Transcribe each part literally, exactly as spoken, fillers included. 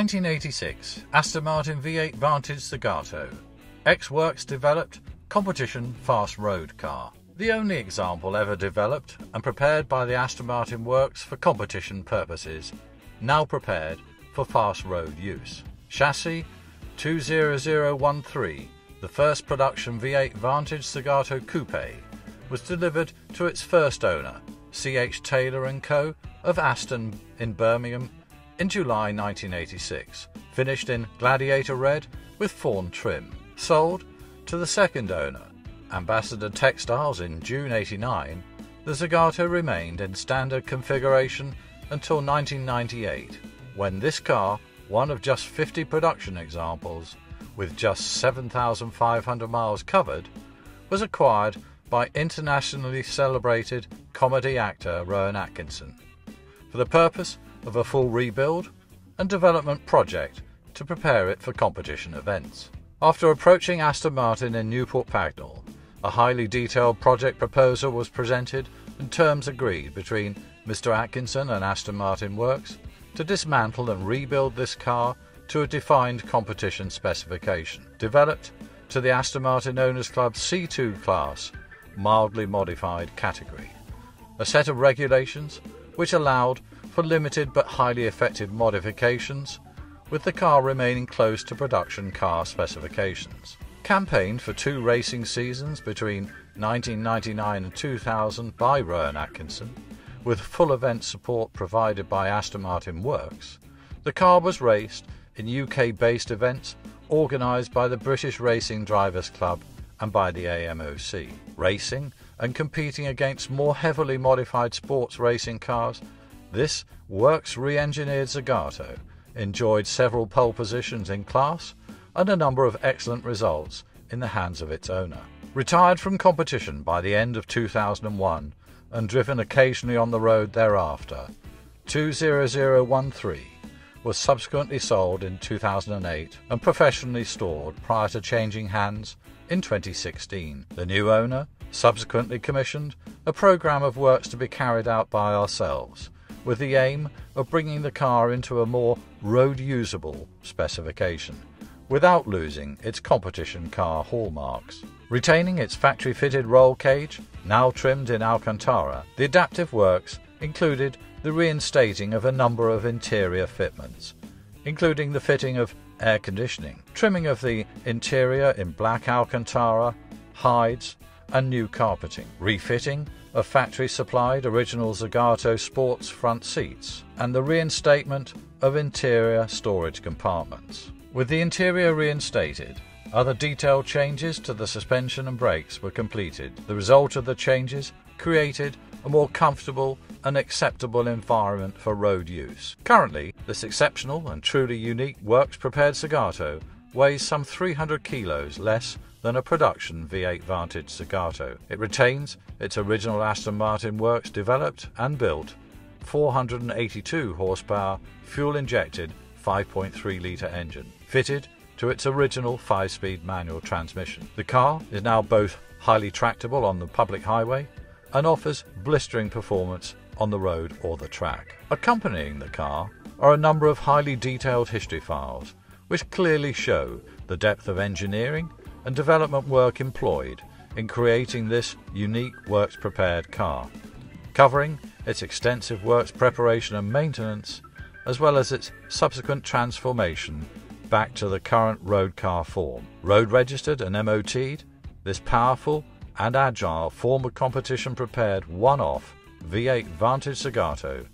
nineteen eighty-six Aston Martin V eight Vantage Zagato. Ex-Works developed competition fast road car. The only example ever developed and prepared by the Aston Martin Works for competition purposes, now prepared for fast road use. Chassis two zero zero one three, the first production V eight Vantage Zagato Coupe, was delivered to its first owner, C H Taylor and Co. of Aston in Birmingham in July nineteen eighty-six, finished in gladiator red with fawn trim. Sold to the second owner, Ambassador Textiles, in June eighty-nine, the Zagato remained in standard configuration until nineteen ninety-eight, when this car, one of just fifty production examples, with just seven thousand five hundred miles covered, was acquired by internationally celebrated comedy actor Rowan Atkinson, for the purpose of a full rebuild and development project to prepare it for competition events. After approaching Aston Martin in Newport Pagnell, a highly detailed project proposal was presented and terms agreed between Mister Atkinson and Aston Martin Works to dismantle and rebuild this car to a defined competition specification, developed to the Aston Martin Owners Club C two class, mildly modified category, a set of regulations which allowed for limited but highly effective modifications, with the car remaining close to production car specifications. Campaigned for two racing seasons between nineteen ninety-nine and two thousand by Rowan Atkinson, with full event support provided by Aston Martin Works, the car was raced in U K-based events organised by the British Racing Drivers Club and by the A M O C. Racing and competing against more heavily modified sports racing cars, this Works re-engineered Zagato enjoyed several pole positions in class and a number of excellent results in the hands of its owner. Retired from competition by the end of two thousand one and driven occasionally on the road thereafter, two zero zero one three was subsequently sold in two thousand eight and professionally stored prior to changing hands in twenty sixteen. The new owner subsequently commissioned a programme of works to be carried out by ourselves, with the aim of bringing the car into a more road-usable specification, without losing its competition car hallmarks. Retaining its factory-fitted roll cage, now trimmed in Alcantara, the adaptive works included the reinstating of a number of interior fitments, including the fitting of air conditioning, trimming of the interior in black Alcantara, hides, and new carpeting, refitting of factory-supplied original Zagato sports front seats, and the reinstatement of interior storage compartments. With the interior reinstated, other detailed changes to the suspension and brakes were completed. The result of the changes created a more comfortable and acceptable environment for road use. Currently, this exceptional and truly unique works-prepared Zagato weighs some three hundred kilos less than a production V eight Vantage Zagato. It retains its original Aston Martin Works developed and built four hundred eighty-two horsepower fuel-injected five point three litre engine, fitted to its original five-speed manual transmission. The car is now both highly tractable on the public highway and offers blistering performance on the road or the track. Accompanying the car are a number of highly detailed history files, which clearly show the depth of engineering and development work employed in creating this unique works-prepared car, covering its extensive works preparation and maintenance, as well as its subsequent transformation back to the current road car form. Road-registered and M O T'd, this powerful and agile former competition-prepared one-off V eight Vantage Zagato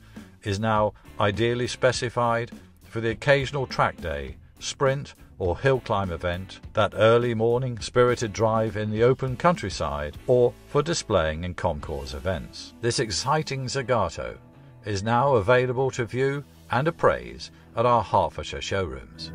is now ideally specified for the occasional track day, sprint or hill climb event, that early morning spirited drive in the open countryside, or for displaying in concours events. This exciting Zagato is now available to view and appraise at our Hertfordshire showrooms.